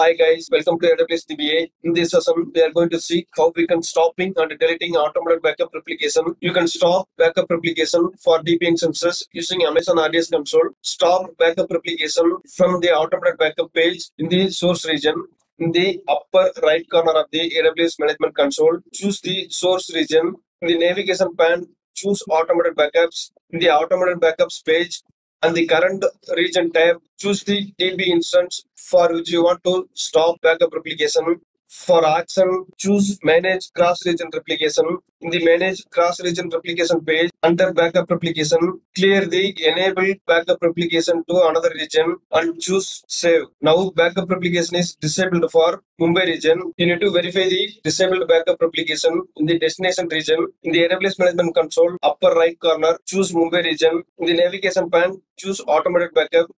Hi guys, welcome to AWS DBA. In this lesson, we are going to see how we can stopping and deleting automated backup replication. You can stop backup replication for DB instances using Amazon RDS console. Stop backup replication from the automated backup page in the source region. In the upper right corner of the AWS Management Console, choose the source region. In the navigation pane, choose automated backups. In the automated backups page, and the current region tab, choose the DB instance for which you want to stop backup replication. For action, choose Manage Cross-Region Replication. In the Manage Cross-Region Replication page, under Backup Replication, clear the Enable Backup Replication to another region and choose Save. Now backup replication is disabled for Mumbai region. You need to verify the disabled backup replication in the destination region. In the AWS Management Console, upper right corner, choose Mumbai region. In the navigation pane, choose Automated Backup.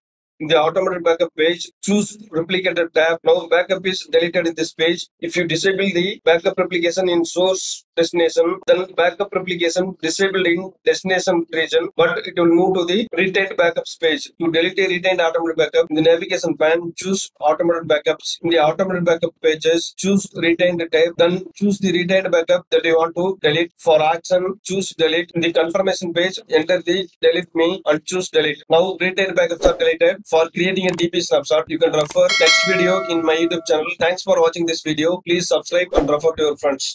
In the automated backup page, choose replicated tab. Now backup is deleted in this page. If you disable the backup replication in source destination, then backup replication disabled in destination region, but it will move to the retained backups page. To delete a retained automated backup, in the navigation pane, choose automated backups. In the automated backup pages, choose retained tab, then choose the retained backup that you want to delete. For action, choose delete. In the confirmation page, enter the delete me and choose delete. Now retained backups are deleted. For creating a DB snapshot, you can refer next video in my YouTube channel. Thanks for watching this video. Please subscribe and refer to your friends.